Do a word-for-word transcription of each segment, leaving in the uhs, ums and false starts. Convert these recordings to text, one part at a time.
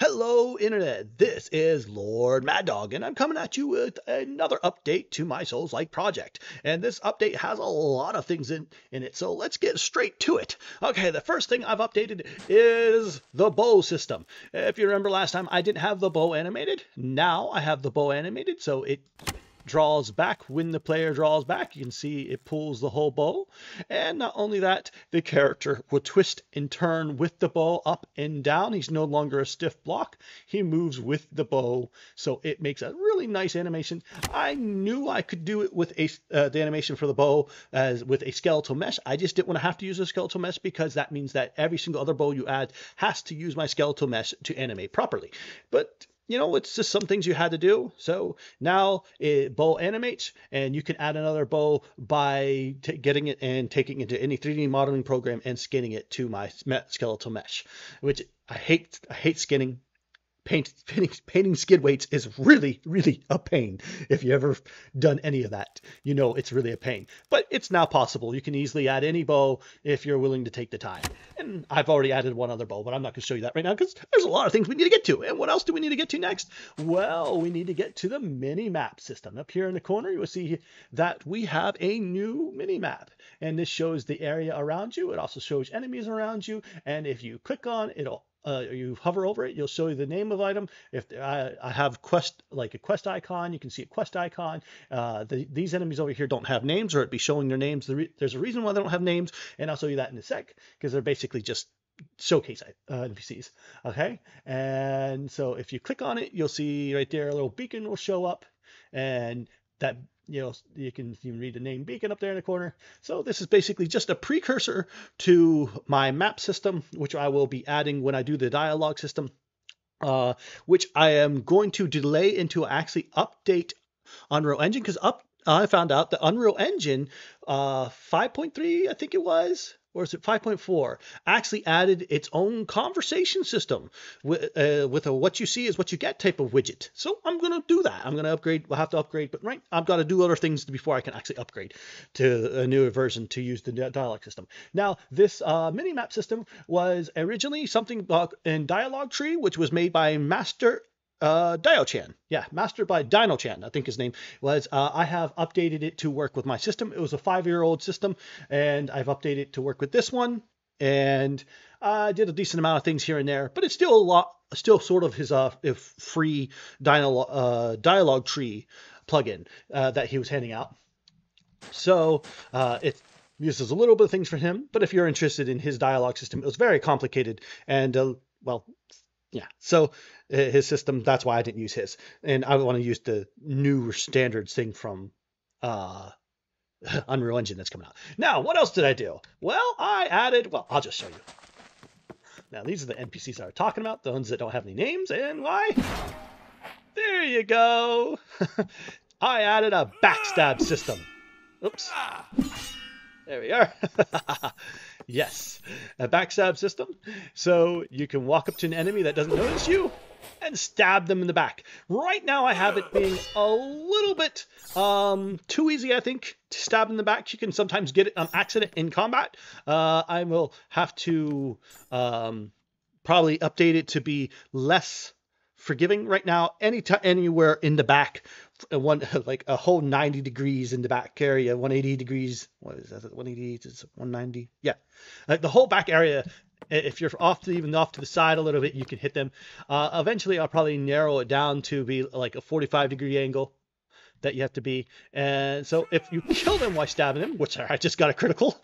Hello Internet, this is Lord Maddog, and I'm coming at you with another update to my Souls Like project. And this update has a lot of things in, in it, so let's get straight to it. Okay, the first thing I've updated is the bow system. If you remember last time, I didn't have the bow animated. Now I have the bow animated, so it draws back when the player draws back. You can see it pulls the whole bow, and not only that, the character will twist and turn with the bow up and down. He's no longer a stiff block, he moves with the bow, so it makes a really nice animation. I knew I could do it with a uh, the animation for the bow as with a skeletal mesh. I just didn't want to have to use a skeletal mesh, because that means that every single other bow you add has to use my skeletal mesh to animate properly. But you know, it's just some things you had to do. So now it bow animates, and you can add another bow by t getting it and taking it to any three D modeling program and skinning it to my skeletal mesh, which I hate. I hate skinning. Paint, painting, painting skid weights is really, really a pain. If you ever done any of that, you know it's really a pain. But it's now possible. You can easily add any bow if you're willing to take the time. And I've already added one other bow, but I'm not going to show you that right now because there's a lot of things we need to get to. And what else do we need to get to next? Well, we need to get to the mini-map system. Up here in the corner, you will see that we have a new mini-map. And this shows the area around you. It also shows enemies around you. And if you click on it, it'll Uh, you hover over it, you'll show you the name of item. If I, I have quest, like a quest icon, you can see a quest icon. Uh, the, these enemies over here don't have names, or it'd be showing their names. There's a reason why they don't have names, and I'll show you that in a sec, because they're basically just showcase uh, N P Cs. Okay, and so if you click on it, you'll see right there a little beacon will show up, and that, you know, you can, you can read the name beacon up there in the corner. So this is basically just a precursor to my map system, which I will be adding when I do the dialogue system, uh, which I am going to delay until I actually update Unreal Engine, because up I found out that Unreal Engine uh, five point three, I think it was, or is it five point four, actually added its own conversation system with, uh, with a what you see is what you get type of widget. So I'm going to do that. I'm going to upgrade. We'll have to upgrade, but right, I've got to do other things before I can actually upgrade to a newer version to use the dialogue system. Now, this uh, mini-map system was originally something in Dialogue Tree, which was made by Master Uh, Dino Chan, yeah, Master by Dino Chan, I think his name was. Uh, I have updated it to work with my system. It was a five-year-old system, and I've updated it to work with this one. And I did a decent amount of things here and there, but it's still a lot, still sort of his uh, free dino, uh, dialogue tree plugin uh, that he was handing out. So uh, it's uses a little bit of things for him. But if you're interested in his dialogue system, it was very complicated and uh, well. Yeah, so his system, that's why I didn't use his. And I want to use the new standards thing from uh, Unreal Engine that's coming out. Now, what else did I do? Well, I added, well, I'll just show you. Now, these are the N P Cs I was talking about, the ones that don't have any names, and why? There you go. I added a backstab system. Oops. There we are. Yes, a backstab system. So you can walk up to an enemy that doesn't notice you and stab them in the back. Right now I have it being a little bit um, too easy, I think, to stab in the back. You can sometimes get it on accident in combat. Uh, I will have to um, probably update it to be less forgiving. Right now, any anywhere in the back, one like a whole ninety degrees in the back area, one hundred eighty degrees, what is that, one eighty, it's one ninety, yeah, like the whole back area. If you're off to even off to the side a little bit, you can hit them. Uh, eventually I'll probably narrow it down to be like a forty-five degree angle that you have to be. And so if you kill them while stabbing them, which I just got a critical,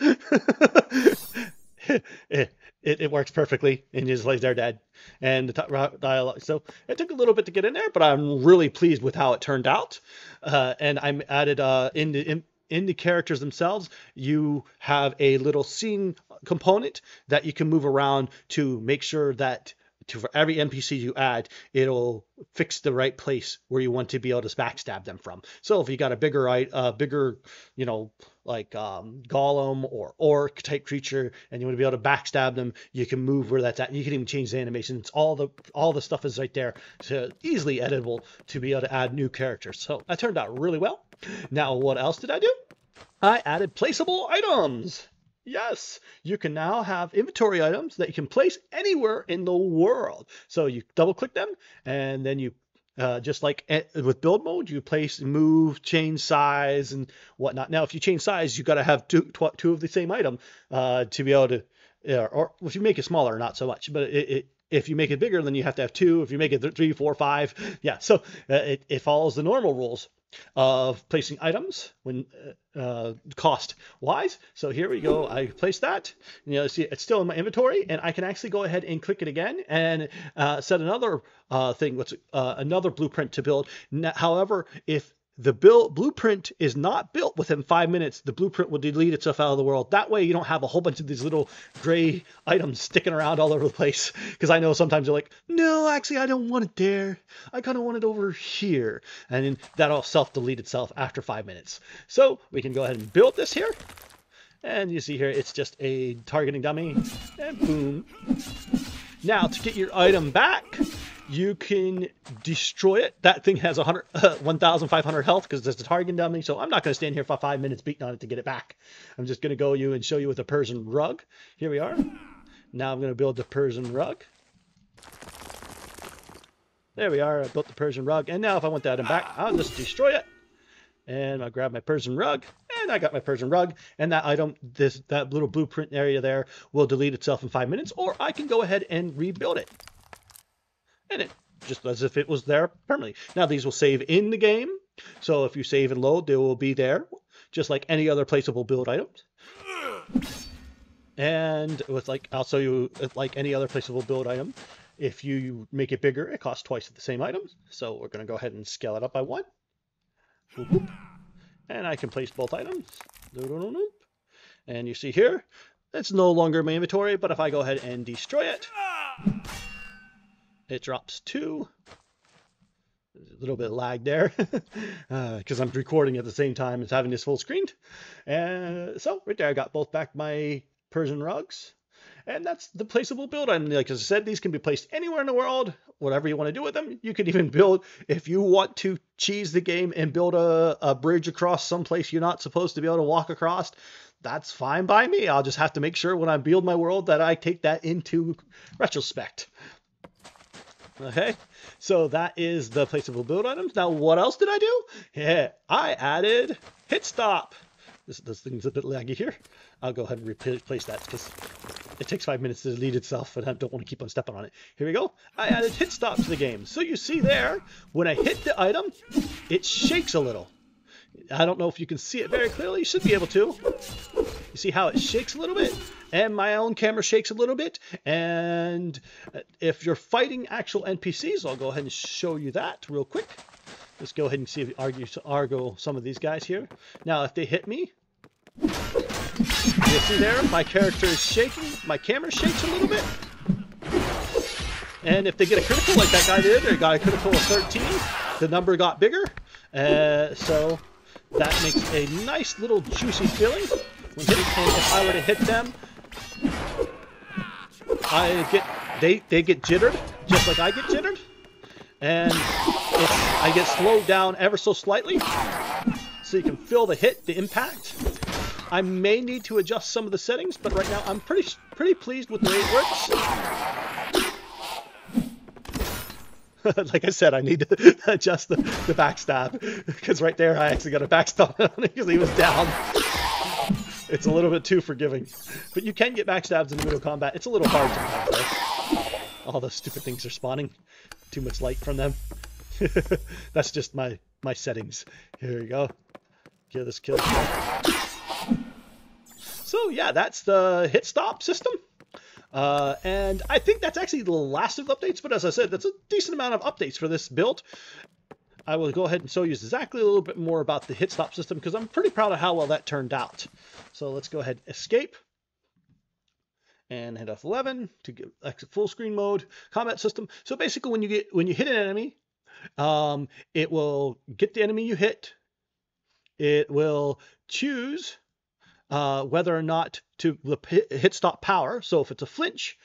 It, it, it works perfectly, and you just lay there dead. And the dialogue, so it took a little bit to get in there, but I'm really pleased with how it turned out. Uh, and I'm added uh, in the in, in the characters themselves, you have a little scene component that you can move around to make sure that to, for every N P C you add, it'll fix the right place where you want to be able to backstab them from. So if you got a bigger, uh, bigger, you know, like um, Golem or Orc type creature, and you want to be able to backstab them, you can move where that's at. You can even change the animation. It's all the all the stuff is right there, so easily editable to be able to add new characters. So that turned out really well. Now, what else did I do? I added placeable items. Yes, you can now have inventory items that you can place anywhere in the world. So you double click them, and then you uh, just like with build mode, you place, move, change size and whatnot. Now, if you change size, you got to have two, two of the same item uh, to be able to, uh, or if you make it smaller, not so much, but it, it if you make it bigger, then you have to have two. If you make it three, four, five. Yeah. So uh, it, it follows the normal rules of placing items when uh, cost wise. So here we go. I place that, you know, see it's still in my inventory, and I can actually go ahead and click it again and uh, set another uh, thing. What's uh, another blueprint to build. Now, however, if the build blueprint is not built within five minutes, the blueprint will delete itself out of the world. That way you don't have a whole bunch of these little gray items sticking around all over the place. Because I know sometimes you're like, no, actually I don't want it there. I kind of want it over here. And then that'll self-delete itself after five minutes. So we can go ahead and build this here. And you see here, it's just a targeting dummy. And boom. Now to get your item back, you can destroy it. That thing has one thousand five hundred health because there's the target dummy. So I'm not going to stand here for five minutes beating on it to get it back. I'm just going to go you and show you with a Persian rug. Here we are. Now I'm going to build the Persian rug. There we are. I built the Persian rug. And now if I want that back, I'll just destroy it. And I'll grab my Persian rug. And I got my Persian rug. And that item, this that little blueprint area there will delete itself in five minutes. Or I can go ahead and rebuild it. And it just as if it was there permanently. Now these will save in the game. So if you save and load, they will be there, just like any other placeable build items. And with like, I'll show you like any other placeable build item. If you make it bigger, it costs twice the same items. So we're going to go ahead and scale it up by one. And I can place both items. And you see here, it's no longer my inventory, but if I go ahead and destroy it, it drops two. A little bit of lag there because uh, I'm recording at the same time as having this full screen. And so right there, I got both back my Persian rugs. And that's the placeable build. And like I said, these can be placed anywhere in the world, whatever you want to do with them. You can even build, if you want to cheese the game and build a, a bridge across someplace you're not supposed to be able to walk across, that's fine by me. I'll just have to make sure when I build my world that I take that into retrospect. Okay, so that is the placeable build items. Now, what else did I do? Yeah, I added hit stop. This, this thing's a bit laggy here. I'll go ahead and replace that because it takes five minutes to delete itself and I don't want to keep on stepping on it. Here we go. I added hit stop to the game. So you see there, when I hit the item, it shakes a little. I don't know if you can see it very clearly. You should be able to. You see how it shakes a little bit? And my own camera shakes a little bit. And if you're fighting actual N P Cs, I'll go ahead and show you that real quick. Let's go ahead and see if we argue, argue some of these guys here. Now, if they hit me, you'll see there, my character is shaking. My camera shakes a little bit. And if they get a critical like that guy did, they got a critical of thirteen. The number got bigger. Uh, so that makes a nice little juicy feeling. When hitting, and if I were to hit them, I get they they get jittered just like I get jittered, and it's, I get slowed down ever so slightly, so you can feel the hit, the impact. I may need to adjust some of the settings, but right now I'm pretty pretty pleased with the way it works. Like I said, I need to adjust the, the backstab because right there I actually got a backstab on it because he was down. It's a little bit too forgiving. But you can get backstabs in Mortal Kombat. It's a little hard sometimes, though. All those stupid things are spawning. Too much light from them. That's just my, my settings. Here we go. Kill this kill. So, yeah, that's the hit stop system. Uh, and I think that's actually the last of the updates. But as I said, that's a decent amount of updates for this build. I will go ahead and show you exactly a little bit more about the hit stop system because I'm pretty proud of how well that turned out. So let's go ahead, escape, and hit F eleven to get exit full screen mode, combat system. So basically, when you get when you hit an enemy, um, it will get the enemy you hit. It will choose uh, whether or not to hit stop power. So if it's a flinch,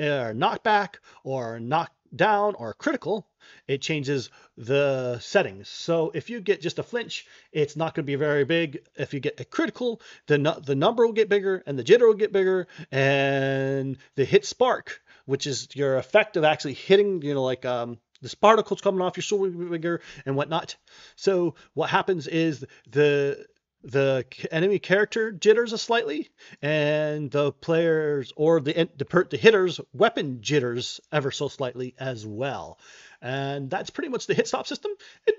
or knockback, or knock down or critical, it changes the settings. So if you get just a flinch, it's not going to be very big. If you get a critical, the nu the number will get bigger, and the jitter will get bigger, and the hit spark, which is your effect of actually hitting, you know, like um, this particles coming off your sword will be bigger and whatnot. So what happens is the the enemy character jitters a slightly, and the players or the the, per, the hitter's weapon jitters ever so slightly as well. And that's pretty much the hit stop system. It,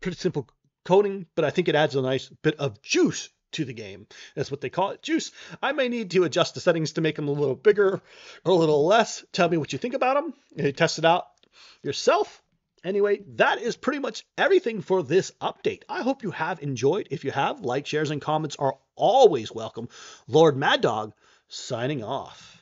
pretty simple coding, but I think it adds a nice bit of juice to the game. That's what they call it, juice. I may need to adjust the settings to make them a little bigger or a little less. Tell me what you think about them. You test it out yourself. Anyway, that is pretty much everything for this update. I hope you have enjoyed. If you have, like, shares, and comments are always welcome. Lord Maddog, signing off.